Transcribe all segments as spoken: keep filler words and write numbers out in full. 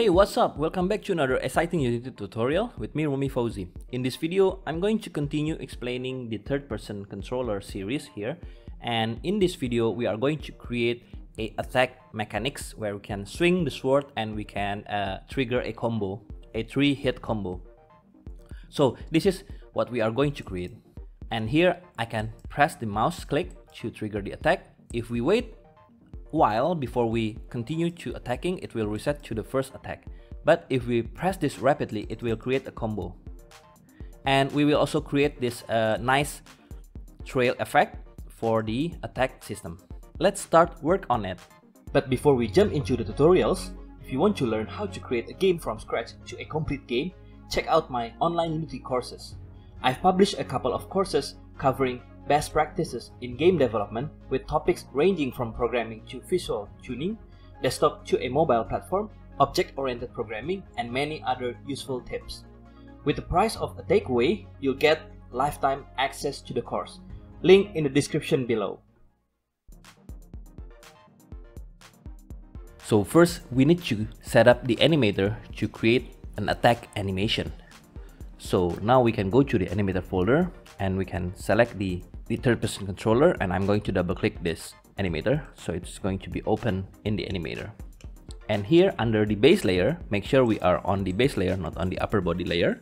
Hey, what's up? Welcome back to another exciting Unity tutorial with me, Romi Fauzi. In this video, I'm going to continue explaining the third-person controller series here, and in this video we are going to create a attack mechanics where we can swing the sword and we can uh, trigger a combo, a three-hit combo. So this is what we are going to create, and here I can press the mouse click to trigger the attack. If we wait while before we continue to attacking, it will reset to the first attack, but if we press this rapidly, it will create a combo. And we will also create this uh, nice trail effect for the attack system. Let's start work on it. But before we jump into the tutorials, if you want to learn how to create a game from scratch to a complete game, check out my online Unity courses. I've published a couple of courses covering best practices in game development with topics ranging from programming to visual tuning, desktop to a mobile platform, object-oriented programming, and many other useful tips. With the price of a takeaway, you'll get lifetime access to the course. Link in the description below. So first, we need to set up the animator to create an attack animation. So now we can go to the animator folder and we can select the the third person controller, and I'm going to double click this animator, so it's going to be open in the animator. And here under the base layer, make sure we are on the base layer, not on the upper body layer.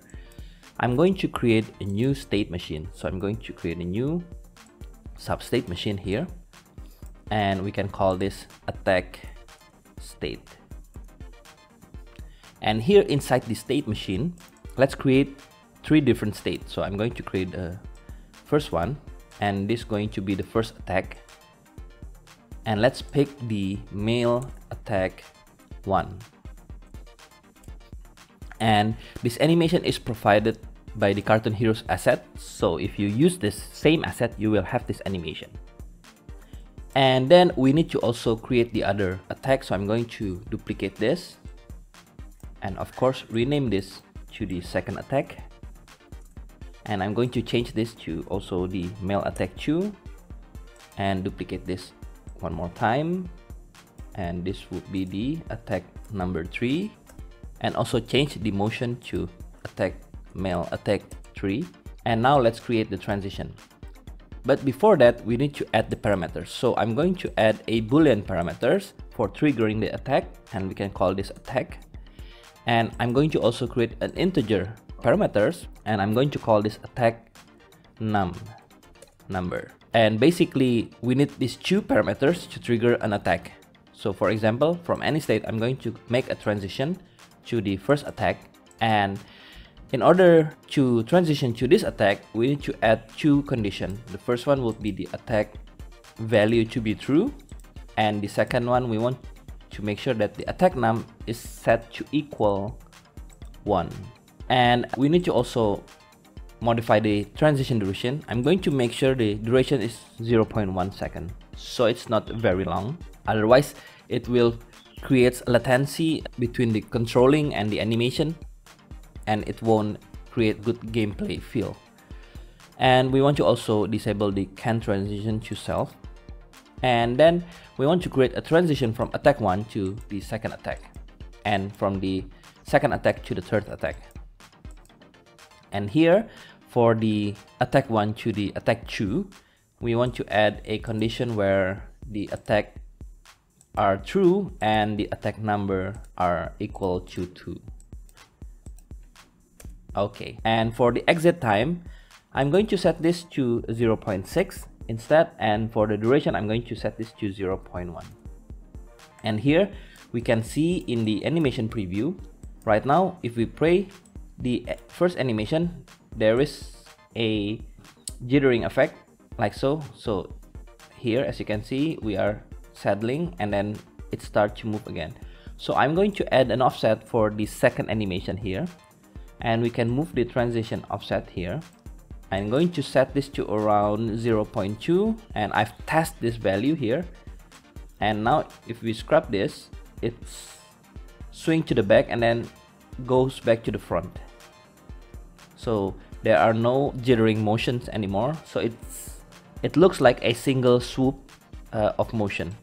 I'm going to create a new state machine, so I'm going to create a new substate machine here, and we can call this attack state. And here inside the state machine, let's create three different states. So I'm going to create a first one, and this is going to be the first attack, and let's pick the male attack one. And this animation is provided by the Cartoon Heroes asset, so if you use this same asset you will have this animation. And then we need to also create the other attack, so I'm going to duplicate this and of course rename this to the second attack, and I'm going to change this to also the male attack two, and duplicate this one more time, and this would be the attack number three, and also change the motion to attack male attack three. And now let's create the transition, but before that we need to add the parameters. So I'm going to add a boolean parameters for triggering the attack, and we can call this attack. And I'm going to also create an integer parameters, and I'm going to call this attack num number. And basically we need these two parameters to trigger an attack. So for example, from any state I'm going to make a transition to the first attack, and in order to transition to this attack we need to add two conditions. The first one will be the attack value to be true, and the second one we want to make sure that the attack num is set to equal one. And we need to also modify the transition duration. I'm going to make sure the duration is zero point one second, so it's not very long, otherwise it will create latency between the controlling and the animation, and it won't create good gameplay feel. And we want to also disable the can transition to self, and then we want to create a transition from attack one to the second attack, and from the second attack to the third attack. And here for the attack one to the attack two, we want to add a condition where the attack are true and the attack number are equal to two. Okay, and for the exit time I'm going to set this to zero point six instead, and for the duration I'm going to set this to zero point one. And here we can see in the animation preview right now, if we play the first animation, there is a jittering effect like so. So here as you can see we are settling, and then it starts to move again. So I'm going to add an offset for the second animation here, and we can move the transition offset here. I'm going to set this to around zero point two, and I've tested this value here, and now if we scrap this, it's swing to the back and then goes back to the front. So there are no jittering motions anymore, so it's it looks like a single swoop uh, of motion.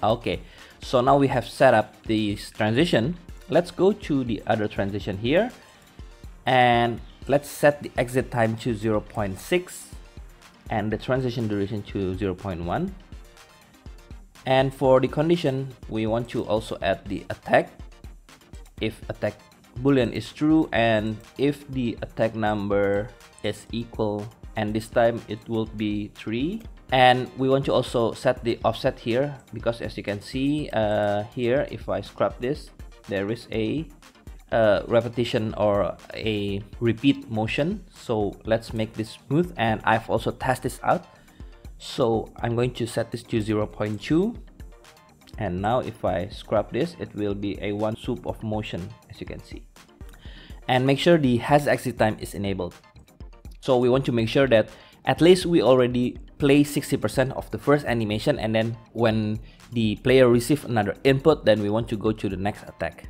Okay, So now we have set up this transition. Let's go to the other transition here and let's set the exit time to zero point six and the transition duration to zero point one. And for the condition, we want to also add the attack. If attack boolean is true and if the attack number is equal, and this time it will be three. And we want to also set the offset here, because as you can see uh, here, if I scrub this, there is a uh, repetition or a repeat motion. So let's make this smooth, and I've also tested this out. So I'm going to set this to zero point two, and now if I scrub this, it will be a one swoop of motion, as you can see. And make sure the has exit time is enabled. So we want to make sure that at least we already play sixty percent of the first animation, and then when the player receives another input, then we want to go to the next attack.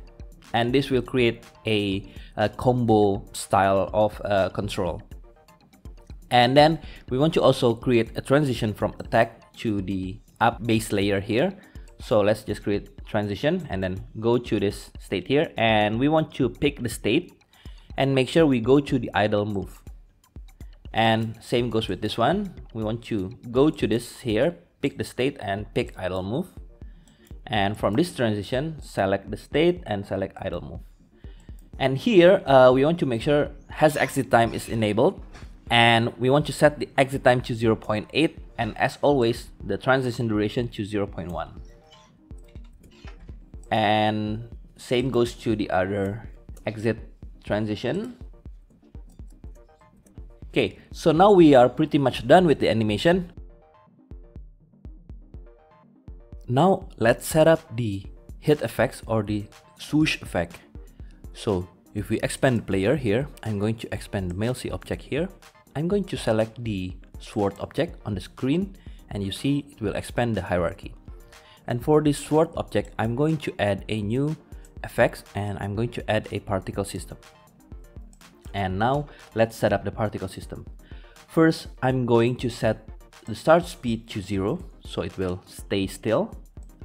And this will create a, a combo style of uh, control. And then we want to also create a transition from attack to the up base layer here. So let's just create transition and then go to this state here, and we want to pick the state and make sure we go to the idle move. And same goes with this one. We want to go to this here, pick the state and pick idle move. And from this transition, select the state and select idle move. And here uh, we want to make sure has exit time is enabled. And we want to set the exit time to zero point eight, and as always the transition duration to zero point one. And same goes to the other exit transition. Okay, so now we are pretty much done with the animation. Now let's set up the hit effects or the swoosh effect. So if we expand the player here, I'm going to expand the Mail C object here. I'm going to select the sword object on the screen, and you see it will expand the hierarchy. And for this sword object, I'm going to add a new effects, and I'm going to add a particle system. And now let's set up the particle system. First, I'm going to set the start speed to zero, so it will stay still.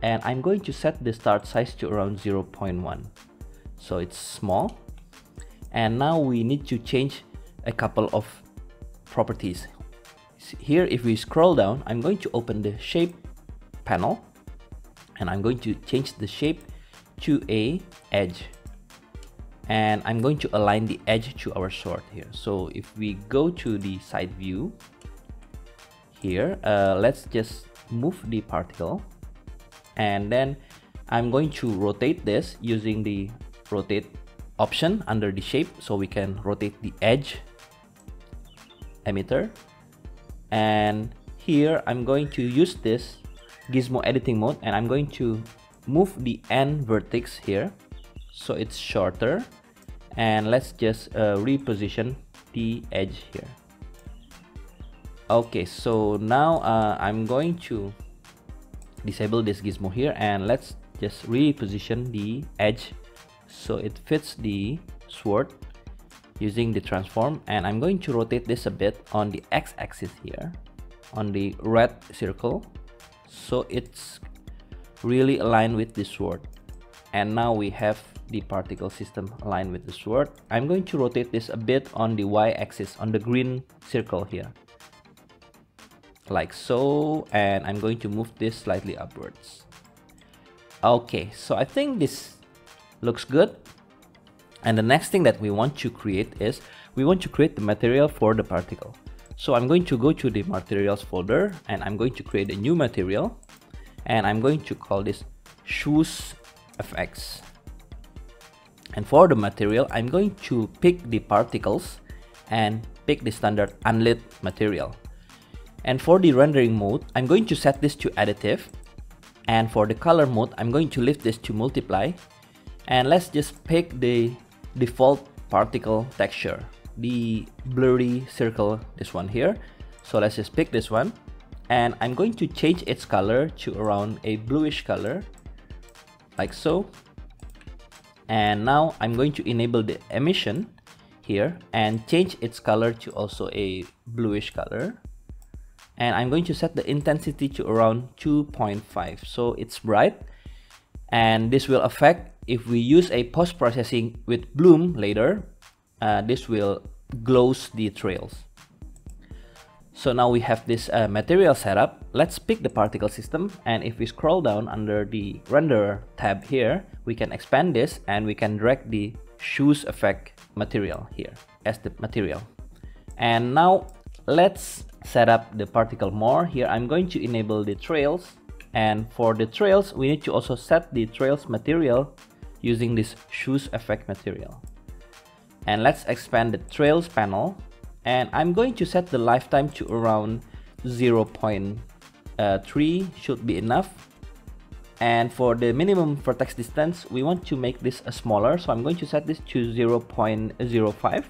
And I'm going to set the start size to around zero point one, so it's small. And now we need to change a couple of properties. Here, if we scroll down, I'm going to open the shape panel, and I'm going to change the shape to a edge. And I'm going to align the edge to our sword here. So if we go to the side view here, uh, let's just move the particle. And then I'm going to rotate this using the rotate option under the shape, so we can rotate the edge emitter. And here I'm going to use this gizmo editing mode, and I'm going to move the end vertex here, so it's shorter. And let's just uh, reposition the edge here. Okay, so now uh, I'm going to disable this gizmo here, and let's just reposition the edge so it fits the sword using the transform. And I'm going to rotate this a bit on the x-axis here, on the red circle, so it's really aligned with the sword. And now we have the particle system aligned with the sword. I'm going to rotate this a bit on the y-axis, on the green circle here, like so. And I'm going to move this slightly upwards. Okay, so I think this looks good. And the next thing that we want to create is we want to create the material for the particle. So I'm going to go to the materials folder, and I'm going to create a new material, and I'm going to call this shoes effects. And for the material, I'm going to pick the particles and pick the standard unlit material. And for the rendering mode, I'm going to set this to additive. And for the color mode, I'm going to lift this to multiply. And let's just pick the default particle texture, the blurry circle, this one here. So let's just pick this one, and I'm going to change its color to around a bluish color, like so. And now I'm going to enable the emission here and change its color to also a bluish color. And I'm going to set the intensity to around two point five, so it's bright. and this will affect if we use a post-processing with bloom later. Uh, this will gloss the trails. So now we have this uh, material setup. Let's pick the particle system, and if we scroll down under the render tab here, we can expand this and we can drag the shoes effect material here as the material. And now let's set up the particle more. Here I'm going to enable the trails, and for the trails we need to also set the trails material using this shoes effect material. And let's expand the trails panel, and I'm going to set the lifetime to around zero point three should be enough. And for the minimum vertex distance, we want to make this a smaller, so I'm going to set this to zero point zero five.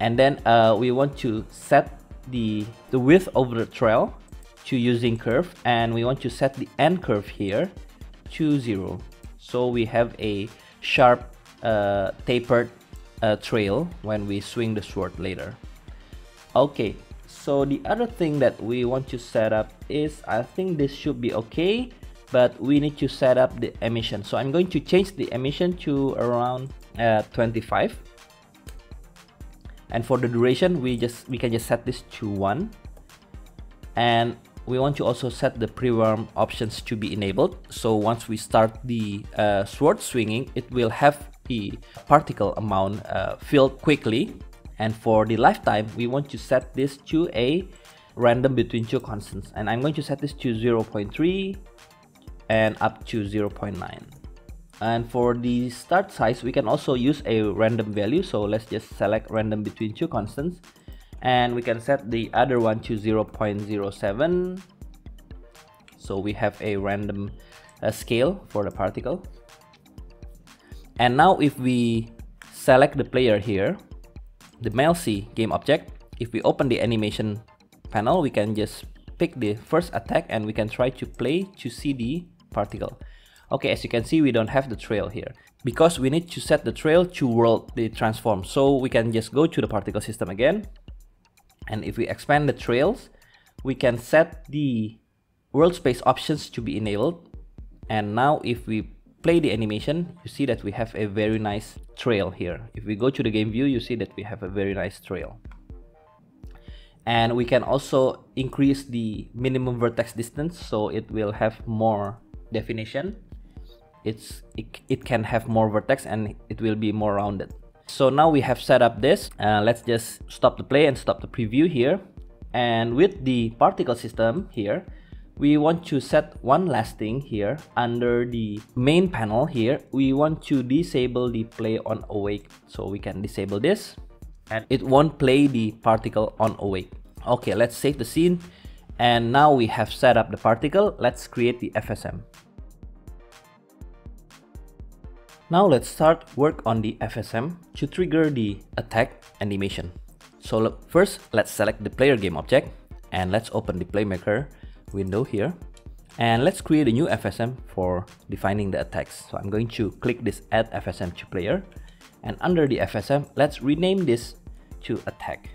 And then uh, we want to set the, the width of the trail to using curve, and we want to set the end curve here to zero. So we have a sharp uh, tapered uh, trail when we swing the sword later. Okay, so the other thing that we want to set up is, I think this should be okay, but we need to set up the emission. So I'm going to change the emission to around uh, twenty-five. And for the duration, we just we can just set this to one. And we want to also set the pre-warm options to be enabled. So once we start the uh, sword swinging, it will have the particle amount uh, filled quickly. And for the lifetime, we want to set this to a random between two constants. And I'm going to set this to zero point three and up to zero point nine. And for the start size, we can also use a random value. So let's just select random between two constants, and we can set the other one to zero point zero seven. So we have a random uh, scale for the particle. And now if we select the player here, the M L C game object, if we open the animation panel, we can just pick the first attack and we can try to play to see the particle. Okay, as you can see, we don't have the trail here because we need to set the trail to world the transform. So we can just go to the particle system again, and if we expand the trails, we can set the world space options to be enabled. And now if we play the animation, you see that we have a very nice trail here. If we go to the game view, you see that we have a very nice trail. And we can also increase the minimum vertex distance, so it will have more definition. It's it, it can have more vertex and it will be more rounded. So now we have set up this. Uh, let's just stop the play and stop the preview here. And with the particle system here, we want to set one last thing here under the main panel here. We want to disable the play on awake, so we can disable this and it won't play the particle on awake. Okay, let's save the scene. And now we have set up the particle. Let's create the F S M. Now let's start work on the F S M to trigger the attack animation. So look, first, let's select the player game object and let's open the PlayMaker window here. And let's create a new F S M for defining the attacks. So I'm going to click this Add F S M to Player. And under the F S M, let's rename this to Attack.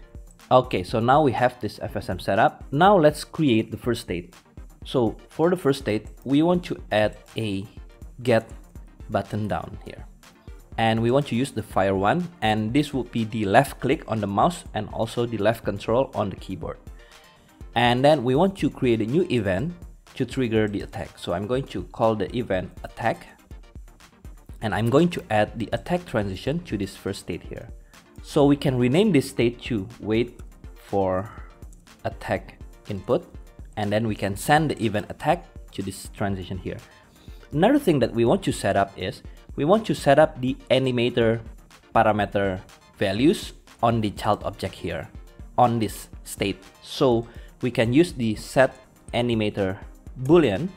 Okay, so now we have this F S M setup. Now let's create the first state. So for the first state, we want to add a get button down here. And we want to use the fire one, and this would be the left click on the mouse and also the left control on the keyboard. And then we want to create a new event to trigger the attack. So I'm going to call the event attack. And I'm going to add the attack transition to this first state here. So we can rename this state to wait for attack input, and then we can send the event attack to this transition here. Another thing that we want to set up is we want to set up the animator parameter values on the child object here on this state. So we can use the set animator boolean,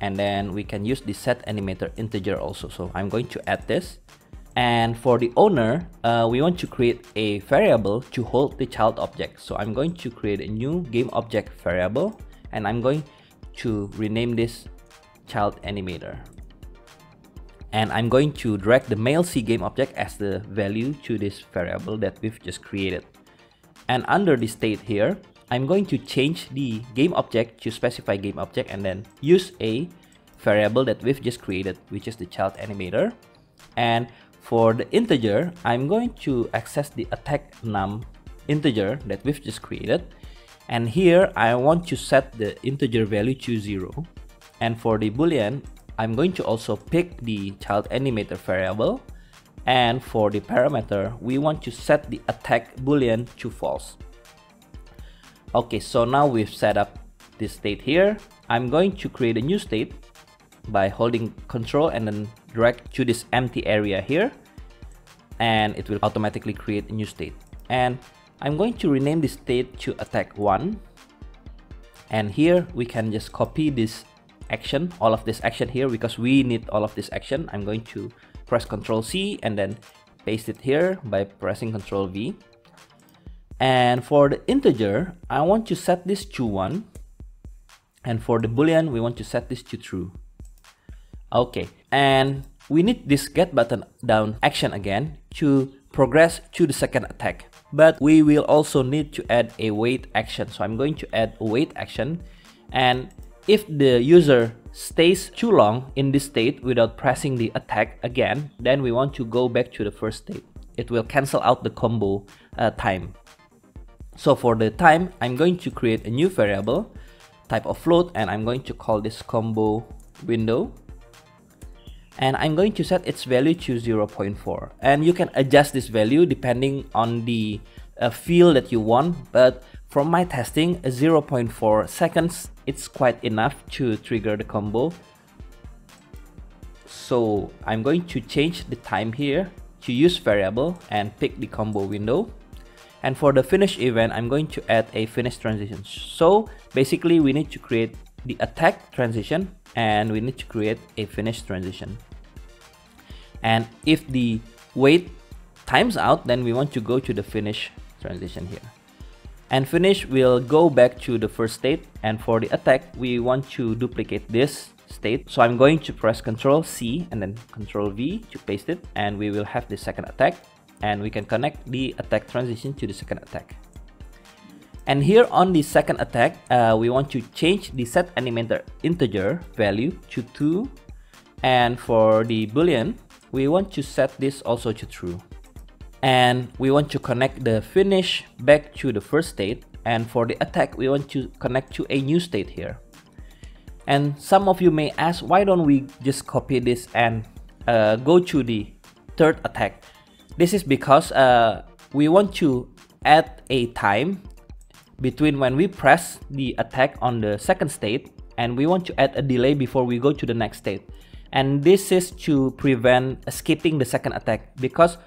and then we can use the set animator integer also. So I'm going to add this. And for the owner, uh, we want to create a variable to hold the child object. So I'm going to create a new game object variable, and I'm going to rename this child animator. And I'm going to drag the M L C game object as the value to this variable that we've just created. And under the state here, I'm going to change the game object to specify game object and then use a variable that we've just created, which is the child animator. And for the integer, I'm going to access the attack num integer that we've just created. And here I want to set the integer value to zero. And for the boolean, I'm going to also pick the child animator variable. And for the parameter, we want to set the attack boolean to false. Okay, so now we've set up this state here. I'm going to create a new state by holding control and then drag to this empty area here, and it will automatically create a new state. And I'm going to rename this state to attack one. And here we can just copy this action, all of this action here, because we need all of this action. I'm going to press Control C and then paste it here by pressing Control V. And for the integer, I want to set this to one. And for the boolean, we want to set this to true. Okay, and we need this get button down action again to progress to the second attack. But we will also need to add a wait action. So I'm going to add a wait action. And if the user stays too long in this state without pressing the attack again, then we want to go back to the first state. It will cancel out the combo uh, time. So for the time, I'm going to create a new variable, type of float, and I'm going to call this combo window. And I'm going to set its value to zero point four. And you can adjust this value depending on the uh, feel that you want. But from my testing, zero point four seconds, it's quite enough to trigger the combo. So I'm going to change the time here to use variable and pick the combo window. And for the finish event, I'm going to add a finish transition. So basically we need to create the attack transition and we need to create a finish transition. And if the wait times out, then we want to go to the finish transition here. And finish will go back to the first state. And for the attack, we want to duplicate this state. So I'm going to press Control C and then Control V to paste it. And we will have the second attack. And we can connect the attack transition to the second attack. And here on the second attack, uh, we want to change the set animator integer value to two. And for the boolean, we want to set this also to true. And we want to connect the finish back to the first state. And for the attack, we want to connect to a new state here. And some of you may ask, why don't we just copy this and uh, go to the third attack? This is because uh, we want to add a time between when we press the attack on the second state, and we want to add a delay before we go to the next state. And this is to prevent skipping the second attack, because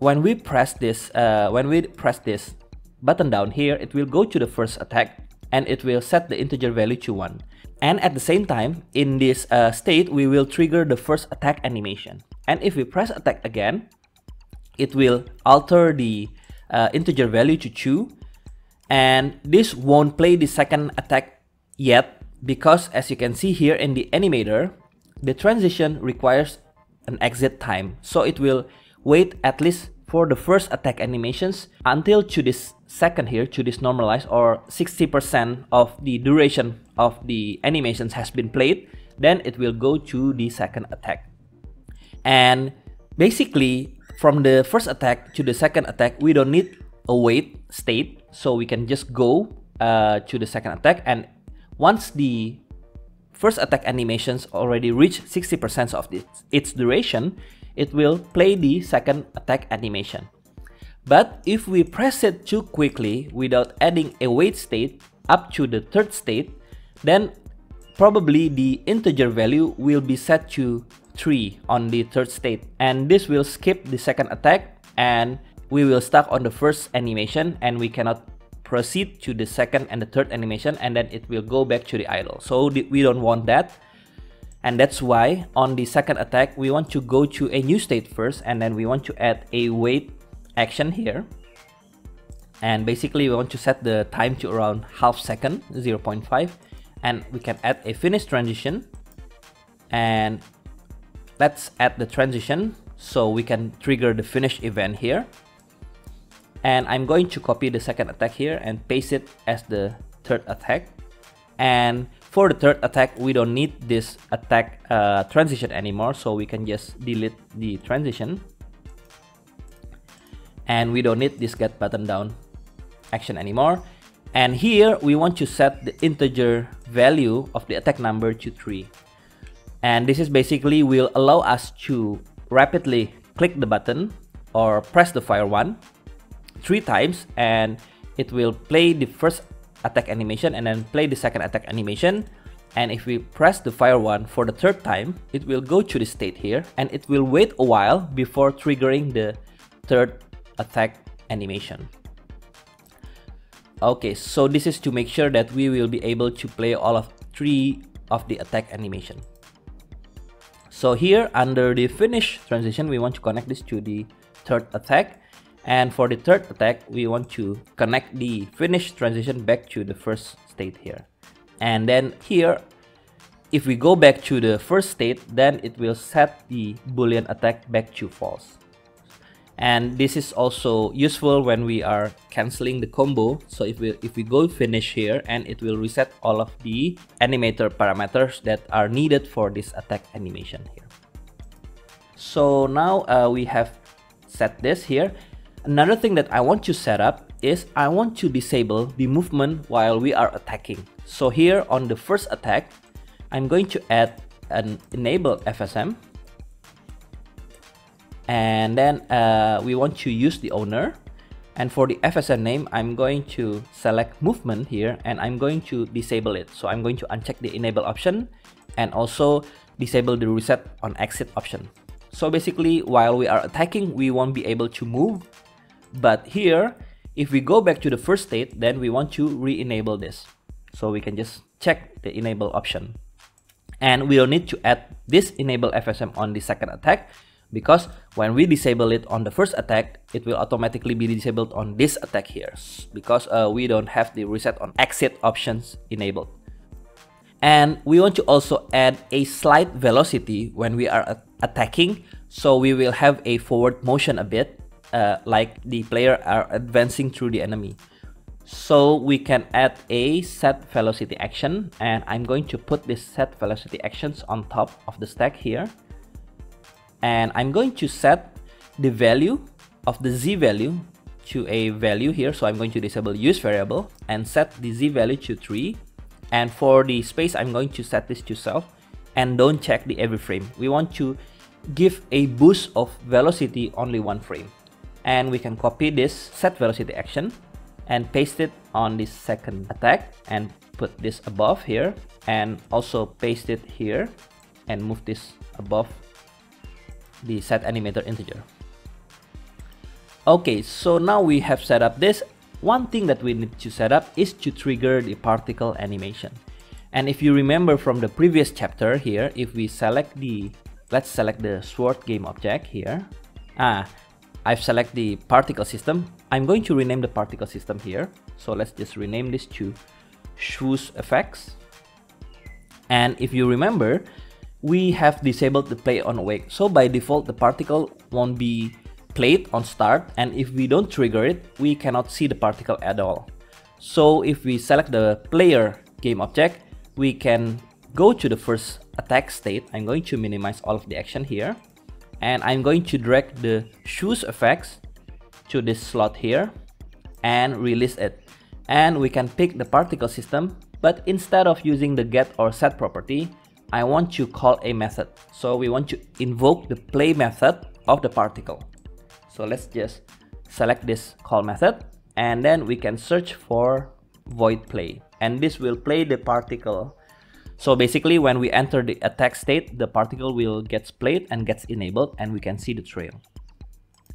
when we press this, uh, when we press this button down here, it will go to the first attack and it will set the integer value to one. And at the same time, in this uh, state, we will trigger the first attack animation. And if we press attack again, it will alter the uh, integer value to two, and this won't play the second attack yet, because as you can see here in the animator, the transition requires an exit time. So it will wait at least for the first attack animations until to this second here, to this normalize, or sixty percent of the duration of the animations has been played, then it will go to the second attack. And basically, from the first attack to the second attack, we don't need a wait state, so we can just go uh, to the second attack. And once the first attack animations already reach sixty percent of this, its duration, it will play the second attack animation. But if we press it too quickly without adding a wait state up to the third state, then probably the integer value will be set to three on the third state, and this will skip the second attack, and we will stuck on the first animation, and we cannot proceed to the second and the third animation, and then it will go back to the idle. So we don't want that, and that's why on the second attack we want to go to a new state first, and then we want to add a wait action here. And basically we want to set the time to around half second, zero point five, and we can add a finish transition. And let's add the transition so we can trigger the finish event here. And I'm going to copy the second attack here and paste it as the third attack. And For the third attack, we don't need this attack uh, transition anymore, so we can just delete the transition. And we don't need this get button down action anymore. And here we want to set the integer value of the attack number to three. And this is basically will allow us to rapidly click the button or press the fire one three times, and it will play the first attack animation and then play the second attack animation. And if we press the fire one for the third time, it will go to the state here and it will wait a while before triggering the third attack animation. Okay, so this is to make sure that we will be able to play all of three of the attack animation. So here under the finish transition, we want to connect this to the third attack. And for the third attack, we want to connect the finish transition back to the first state here. And then here, if we go back to the first state, then it will set the Boolean attack back to false. And this is also useful when we are canceling the combo. So if we if we go finish here, and it will reset all of the animator parameters that are needed for this attack animation here. So now uh, we have set this here. Another thing that I want to set up is I want to disable the movement while we are attacking. So here on the first attack, I'm going to add an enable F S M. And then uh, we want to use the owner, and for the F S M name, I'm going to select movement here and I'm going to disable it. So I'm going to uncheck the enable option and also disable the reset on exit option. So basically while we are attacking, we won't be able to move. But here, if we go back to the first state, then we want to re-enable this. So we can just check the enable option. And we'll need to add this enable F S M on the second attack, because when we disable it on the first attack, it will automatically be disabled on this attack here, because uh, we don't have the reset on exit options enabled. And we want to also add a slight velocity when we are attacking, so we will have a forward motion a bit, uh, like the player are advancing through the enemy. So we can add a set velocity action, and I'm going to put this set velocity actions on top of the stack here. And I'm going to set the value of the Z value to a value here. So I'm going to disable use variable and set the Z value to three. And for the space, I'm going to set this to self and don't check the every frame. We want to give a boost of velocity only one frame. And we can copy this set velocity action and paste it on the second attack and put this above here, and also paste it here and move this above the set animator integer. Okay, so now we have set up this. One thing that we need to set up is to trigger the particle animation. And if you remember from the previous chapter here, if we select the, let's select the sword game object here. Ah, I've selected the particle system. I'm going to rename the particle system here. So let's just rename this to swoosh effects. And if you remember, we have disabled the play on awake. So by default, the particle won't be played on start, and if we don't trigger it, we cannot see the particle at all. So if we select the player game object, we can go to the first attack state. I'm going to minimize all of the action here, and I'm going to drag the swoosh effects to this slot here and release it. And we can pick the particle system, but instead of using the get or set property, I want to call a method. So we want to invoke the play method of the particle. So let's just select this call method, and then we can search for void play, and this will play the particle. So basically when we enter the attack state, the particle will get played and gets enabled, and we can see the trail.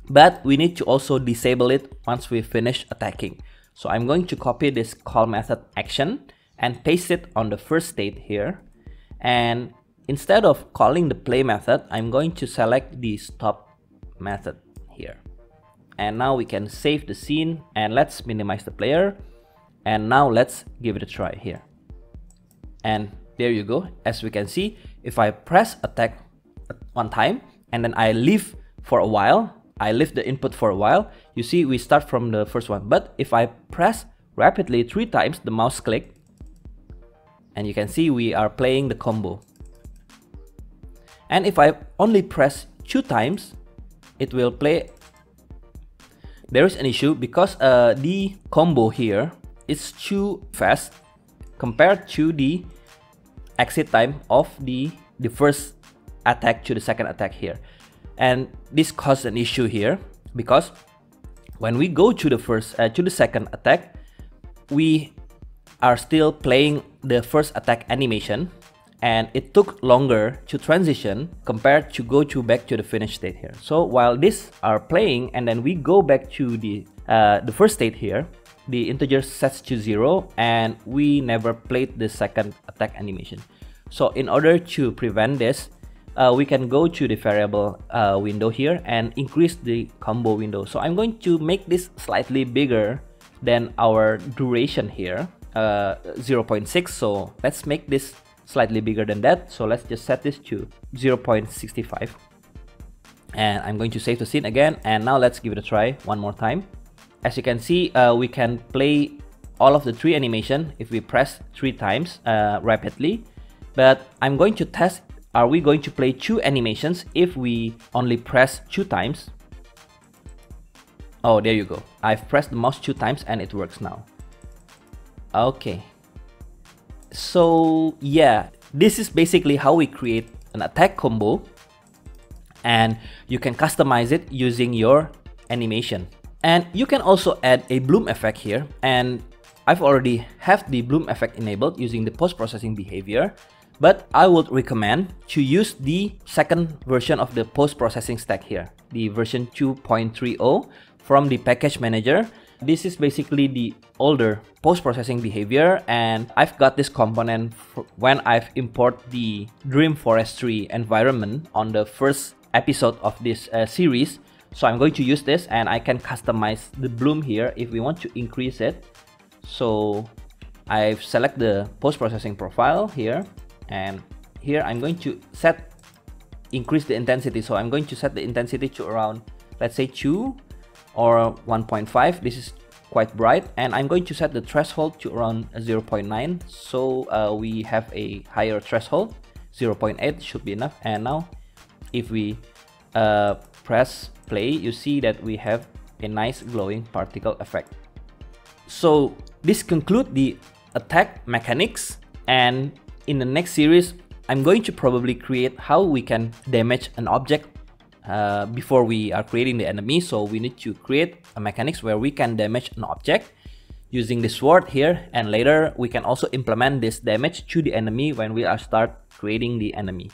But we need to also disable it once we finish attacking. So I'm going to copy this call method action and paste it on the first state here. And instead of calling the play method, I'm going to select the stop method here. And now we can save the scene, and let's minimize the player. And now let's give it a try here. And there you go. As we can see, if I press attack one time and then I leave for a while, I leave the input for a while, you see we start from the first one. But if I press rapidly three times, the mouse click, and you can see we are playing the combo. And if I only press two times, it will play. There is an issue because uh, the combo here is too fast compared to the exit time of the, the first attack to the second attack here. And this caused an issue here because when we go to the first uh, to the second attack, we are still playing the first attack animation, and it took longer to transition compared to go to back to the finished state here. So while these are playing and then we go back to the uh, the first state here, the integer sets to zero and we never played the second attack animation. So in order to prevent this, uh, we can go to the variable uh, window here and increase the combo window. So I'm going to make this slightly bigger than our duration here, uh, zero point six. So let's make this slightly bigger than that. So let's just set this to zero point six five, and I'm going to save the scene again. And now let's give it a try one more time. As you can see, uh, we can play all of the three animation if we press three times uh, rapidly. But I'm going to test, are we going to play two animations if we only press two times? Oh, there you go. I've pressed the mouse two times and it works now. Okay. So yeah, this is basically how we create an attack combo, and you can customize it using your animation. And you can also add a bloom effect here, and I've already have the bloom effect enabled using the post-processing behavior, but I would recommend to use the second version of the post-processing stack here, the version two point three zero from the package manager. This is basically the older post-processing behavior, and I've got this component when I've import the Dream Forestry environment on the first episode of this uh, series. So I'm going to use this, and I can customize the bloom here if we want to increase it. So I've select the post-processing profile here, and here I'm going to set increase the intensity. So I'm going to set the intensity to around, let's say two or one point five. This is quite bright, and I'm going to set the threshold to around zero point nine. So uh, we have a higher threshold. Zero point eight should be enough. And now if we uh, press play, you see that we have a nice glowing particle effect. So this concludes the attack mechanics, and in the next series I'm going to probably create how we can damage an object uh, before we are creating the enemy. So we need to create a mechanics where we can damage an object using the sword here, and later we can also implement this damage to the enemy when we are start creating the enemy.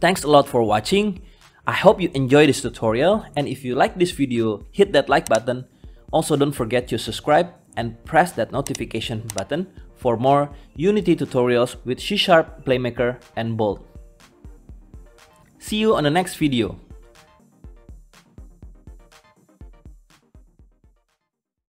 Thanks a lot for watching. I hope you enjoy this tutorial, and if you like this video, hit that like button. Also, don't forget to subscribe and press that notification button for more Unity tutorials with C sharp, PlayMaker, and Bolt. See you on the next video.